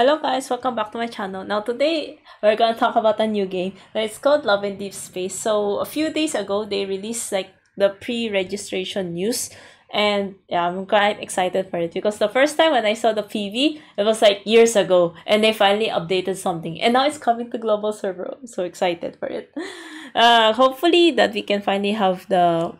Hello guys, welcome back to my channel. Now today, we're gonna talk about a new game. It's called Love and Deepspace. So a few days ago, they released like the pre-registration news. And yeah, I'm quite excited for it because the first time when I saw the PV, it was like years ago. And they finally updated something. And now it's coming to global server. I'm so excited for it. Hopefully that we can finally have the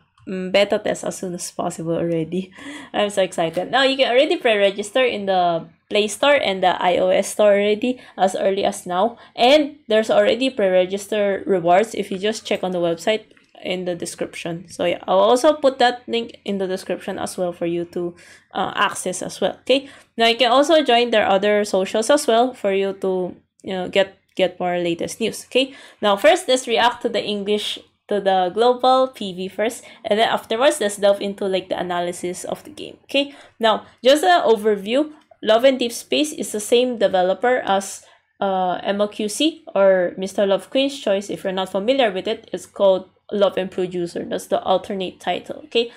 beta test as soon as possible already. I'm so excited. Now you can already pre-register in the Play Store and the iOS Store already as early as now. And there's already pre-register rewards if you just check on the website in the description. So yeah, I'll also put that link in the description as well for you to access as well. Okay, now you can also join their other socials as well for you to, you know, get more latest news. Okay, now first let's react to the English, to the global PV first, and then afterwards let's delve into like the analysis of the game. Okay, now just an overview. Love and Deepspace is the same developer as MLQC or Mr. Love Queen's Choice. If you're not familiar with it, it's called Love and Producer. That's the alternate title, okay?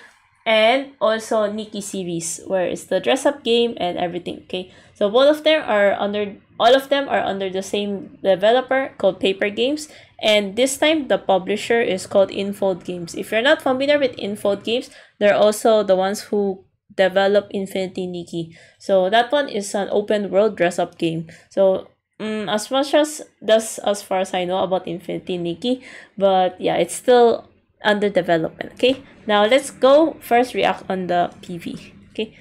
And also Nikki series, where it's the dress-up game and everything, okay? So both of them are under, all of them are under the same developer called Paper Games. And this time, the publisher is called Infold Games. If you're not familiar with Infold Games, they're also the ones who develop Infinity Nikki. So that one is an open world dress-up game. So as much as that's as far as I know about Infinity Nikki, but yeah, it's still under development. Okay, now let's go first react on the PV. Okay,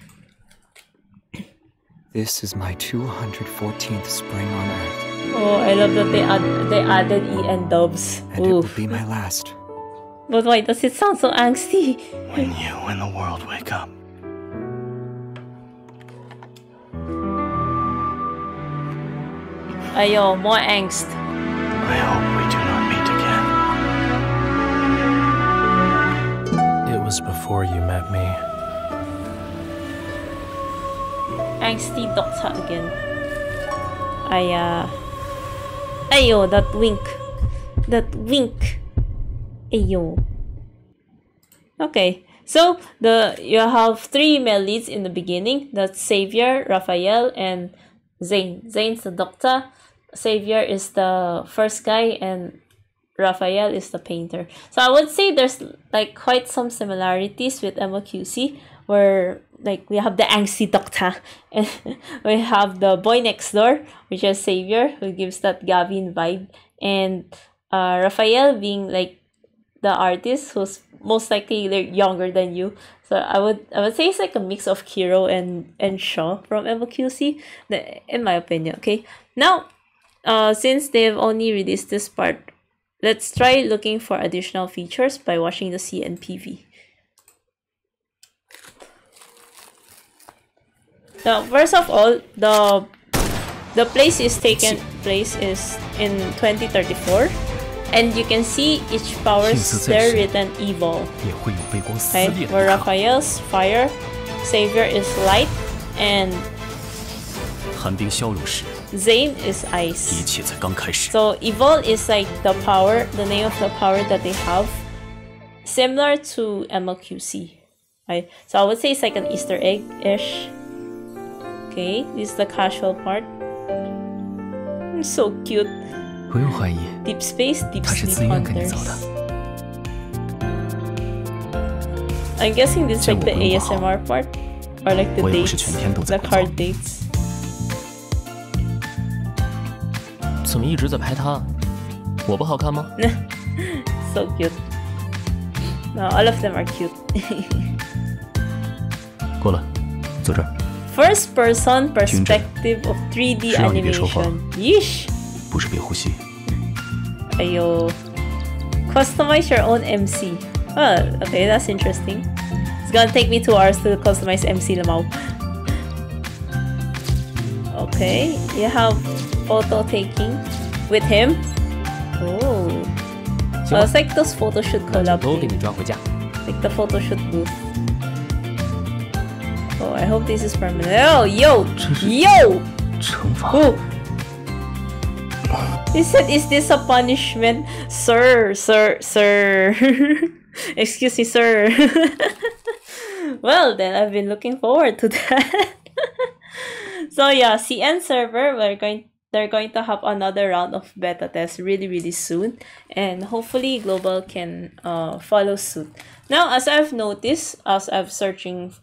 this is my 214th spring on Earth. Oh, I love that they added E and dubs. And oof, it will be my last. But why does it sound so angsty? When you and the world wake up, ayo, more angst. I hope we do not meet again. It was before you met me. Angsty doctor again. Ayo, that wink. That wink. Ayo. Okay. So, you have three male leads in the beginning. That's Xavier, Rafayel, and Zayne. Zayne's the doctor, Xavier is the first guy, and Rafayel is the painter. So I would say there's like quite some similarities with MLQC, where like we have the angsty doctor, and we have the boy next door, which is Xavier, who gives that Gavin vibe, and Rafayel being like the artist who's most likely like younger than you. So I would say it's like a mix of Kiro and Shaw from MLQC, in my opinion. Okay, now since they've only released this part, let's try looking for additional features by watching the CNPV. Now first of all, the place is in 2034. And you can see each power's there written evil. Right? Where Raphael's fire, Xavier is light, and Zayne is ice. So evil is like the power, the name of the power that they have, similar to MLQC. Right? So I would say it's like an Easter egg-ish. Okay, this is the casual part. So cute. Deep space, deep sleep hunters. I'm guessing this is like the ASMR part, or like the dates, the card dates. So cute. No, all of them are cute. First person perspective of 3D animation. Yeesh! Ayo. Customize your own MC. Oh, okay, that's interesting. It's gonna take me 2 hours to customize MC Lamau. Okay, you have photo taking with him. Oh, well, it's like those photo shoot collab. Like the photo shoot booth. Oh, I hope this is permanent. Oh, yo! Yo! Oh. He said, is this a punishment? Sir, sir, sir. Excuse me, sir. Well, then I've been looking forward to that. So yeah, CN server, they're going to have another round of beta tests really soon, and hopefully global can follow suit. Now, as I've noticed, as I've searching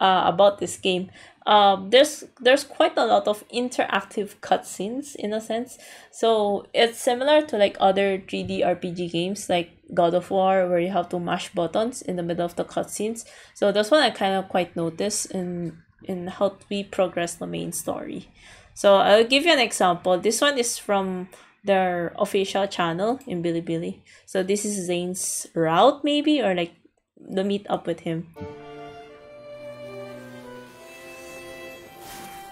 about this game, there's quite a lot of interactive cutscenes in a sense. So it's similar to like other 3D RPG games like God of War, where you have to mash buttons in the middle of the cutscenes. So that's what I kind of quite noticed in how we progress the main story. So I'll give you an example. This one is from their official channel in Bilibili. So this is Zayne's route maybe, or like the meet up with him.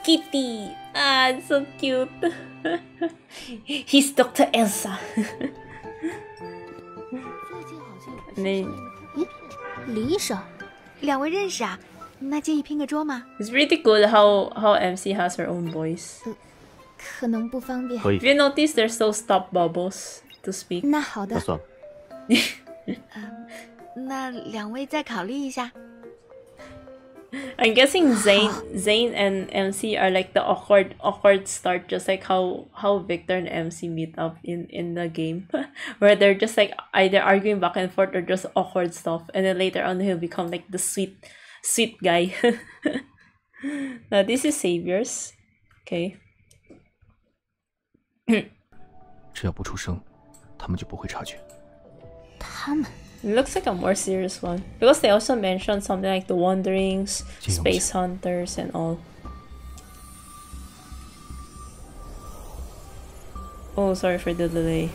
Kitty! Ah, it's so cute! He's Dr. Elsa! It's pretty cool how MC has her own voice. If you notice, there's no stop bubbles to speak. I'm guessing Zayne and MC are like the awkward start, just like how Victor and MC meet up in the game, where they're just like either arguing back and forth or just awkward stuff, and then later on he'll become like the sweet guy. Now this is Xavier's. Okay. It looks like a more serious one, because they also mentioned something like the Wanderings, Space Hunters, and all. Oh, sorry for the delay.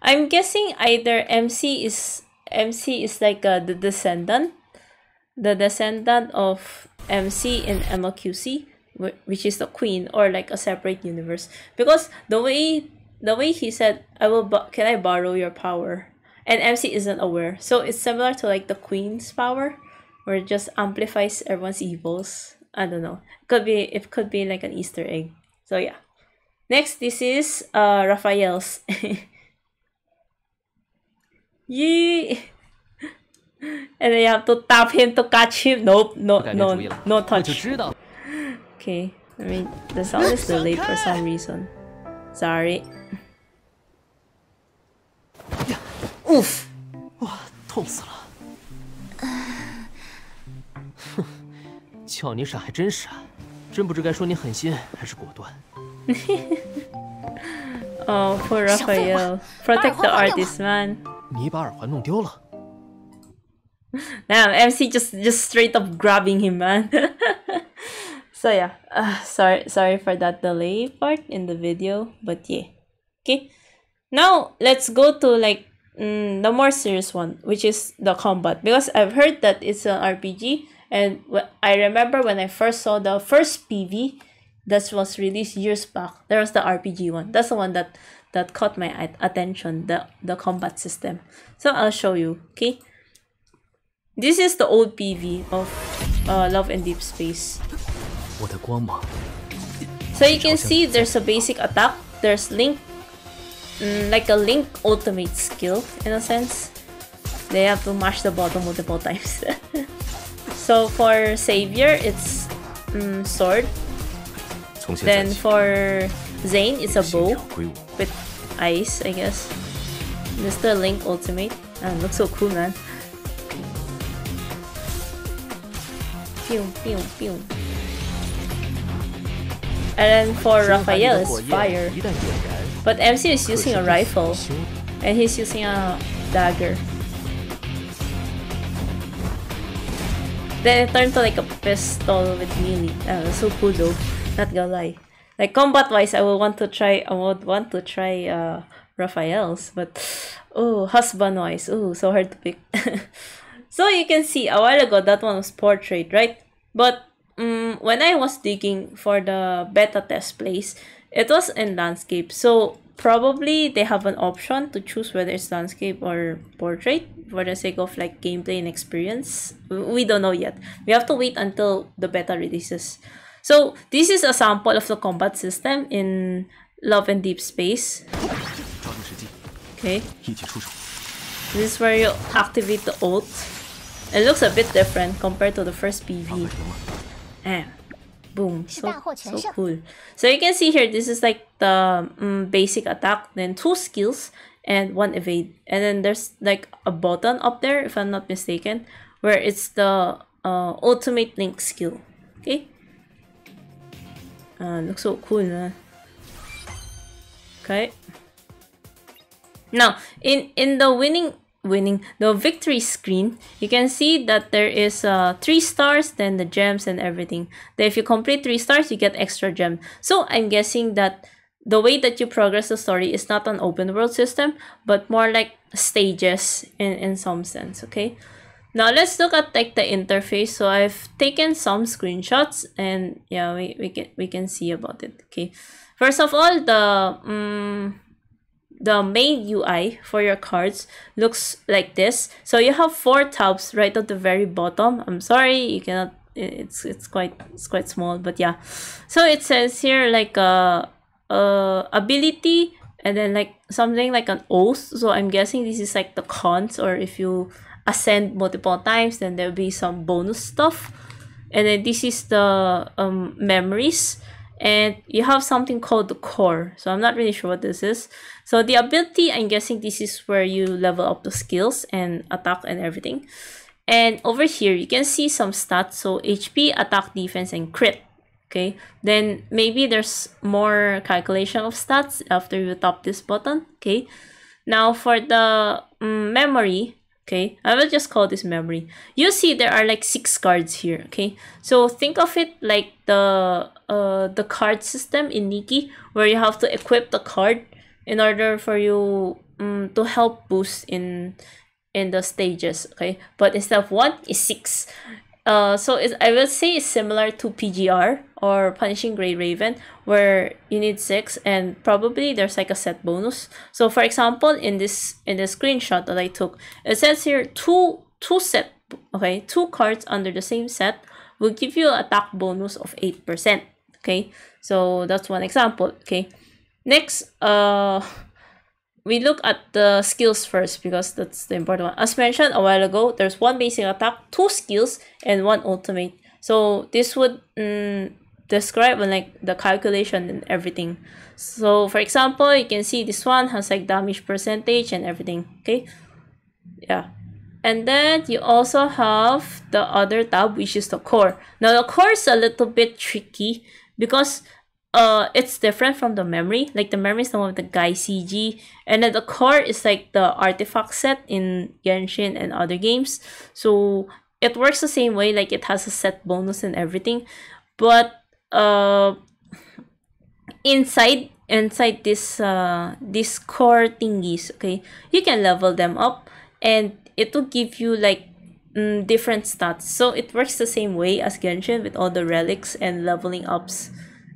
I'm guessing either MC is like the descendant, of MC in MLQC, which is the queen, or like a separate universe, because the way he said, can I borrow your power, and MC isn't aware, so it's similar to like the queen's power, where it just amplifies everyone's evils. I don't know, it could be like an Easter egg. So yeah, next this is Rafayel's. Yay! And then you have to tap him to catch him. Nope, no touch. Okay, I mean, the sound is delayed for some reason. Sorry. Oof! Oh, poor Rafayel. Protect the artist, man. Damn, MC just straight up grabbing him, man. So yeah, sorry for that delay part in the video, but yeah. Okay, now let's go to like the more serious one, which is the combat, because I've heard that it's an RPG, and I remember when I first saw the first PV that was released years back, there was the RPG one. That's the one that caught my attention, the combat system. So I'll show you. Okay, this is the old PV of Love and Deepspace. So you can see there's a basic attack, there's Link, like a Link ultimate skill in a sense. They have to mash the button multiple times. So for Xavier, it's sword. Then for Zayne, it's a bow with ice, I guess. Mr. Link ultimate. Oh, looks so cool, man. Pew, pew, pew. And then for Rafayel, it's fire. But MC is using a rifle, and he's using a dagger. Then it turned to like a pistol with melee. So cool though, not gonna lie. Like combat wise, I would want to try Rafayel's, but oh, husband wise, oh, so hard to pick. So you can see a while ago that one was portrait, right? But when I was digging for the beta test place, it was in landscape. So probably they have an option to choose whether it's landscape or portrait for the sake of like gameplay and experience. We don't know yet. We have to wait until the beta releases. So this is a sample of the combat system in Love and Deepspace. Okay. This is where you activate the ult. It looks a bit different compared to the first PV. And boom, so cool. So you can see here, this is like the basic attack, then 2 skills and 1 evade. And then there's like a button up there, if I'm not mistaken, where it's the ultimate link skill. Okay. Looks so cool, man. Okay. Now, in the victory screen, you can see that there is 3 stars, then the gems and everything. Then if you complete 3 stars, you get extra gem. So I'm guessing that the way that you progress the story is not an open world system, but more like stages in some sense. Okay. Now let's look at like the interface. So I've taken some screenshots, and yeah, we can see about it. Okay. First of all, the main UI for your cards looks like this. So you have 4 tabs right at the very bottom. I'm sorry, you cannot. It's quite small, but yeah. So it says here like ability, and then like something like an oath. So I'm guessing this is like the cons, or if you ascend multiple times, then there'll be some bonus stuff. And then this is the memories. And you have something called the core. So I'm not really sure what this is. So the ability, I'm guessing this is where you level up the skills and attack and everything. And over here, you can see some stats. So HP, attack, defense, and crit. Okay. Then maybe there's more calculation of stats after you tap this button. Okay. Now for the memory. Okay, I will just call this memory. You see there are like 6 cards here, okay? So think of it like the card system in Nikki, where you have to equip the card in order for you to help boost in the stages, okay? But instead of 1, it's 6. So I will say it's similar to PGR or Punishing Gray Raven, where you need 6 and probably there's like a set bonus. So for example, in the screenshot that I took, it says here two set, okay, 2 cards under the same set will give you attack bonus of 8%. Okay, so that's one example. Okay, next we look at the skills first, because that's the important one. As mentioned a while ago, there's 1 basic attack, 2 skills, and 1 ultimate. So this would describe like the calculation and everything. So for example, you can see this one has like damage percentage and everything. Okay, yeah. And then you also have the other tab, which is the core. Now the core is a little bit tricky because it's different from the memory. Like the memory is the one with the guy CG, and then the core is like the artifact set in Genshin and other games. So it works the same way, like it has a set bonus and everything, but inside this this core thingies, okay, you can level them up, and it will give you like different stats. So it works the same way as Genshin with all the relics and leveling ups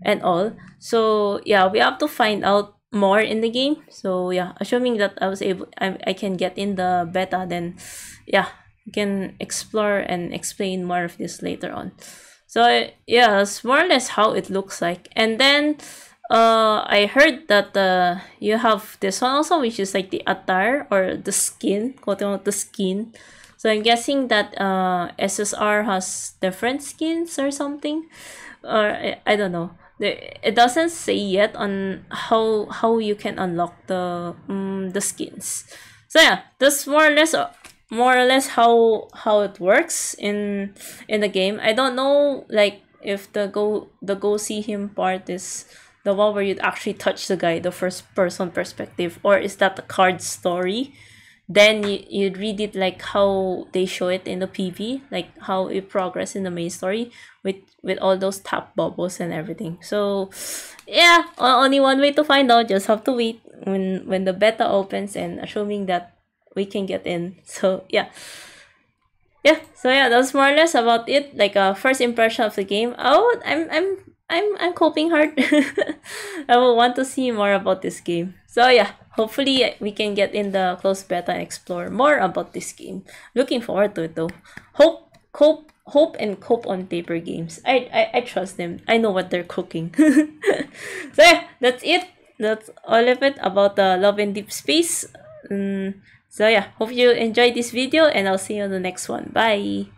and all. So yeah, we have to find out more in the game. So yeah, assuming that I can get in the beta, then yeah, can explore and explain more of this later on. So yeah, that's more or less how it looks like. And then I heard that you have this one also, which is like the attire or the skin, so I'm guessing that SSR has different skins or something, or I don't know. It doesn't say yet on how you can unlock the skins. So yeah, that's more or less how it works in the game. I don't know like if the go see him part is the one where you'd actually touch the guy, the first person perspective, or is that the card story? Then you'd read it like how they show it in the PV, like how it progress in the main story with all those tap bubbles and everything. So yeah, only one way to find out. Just have to wait when the beta opens, and assuming that we can get in. So yeah, that's more or less about it, like a first impression of the game. Oh, I'm coping hard. I will want to see more about this game. So yeah, hopefully we can get in the closed beta and explore more about this game. Looking forward to it though. Hope and cope on Paper Games. I trust them. I know what they're cooking. So yeah, that's all of it about the Love and Deepspace. So yeah, hope you enjoyed this video and I'll see you on the next one. Bye!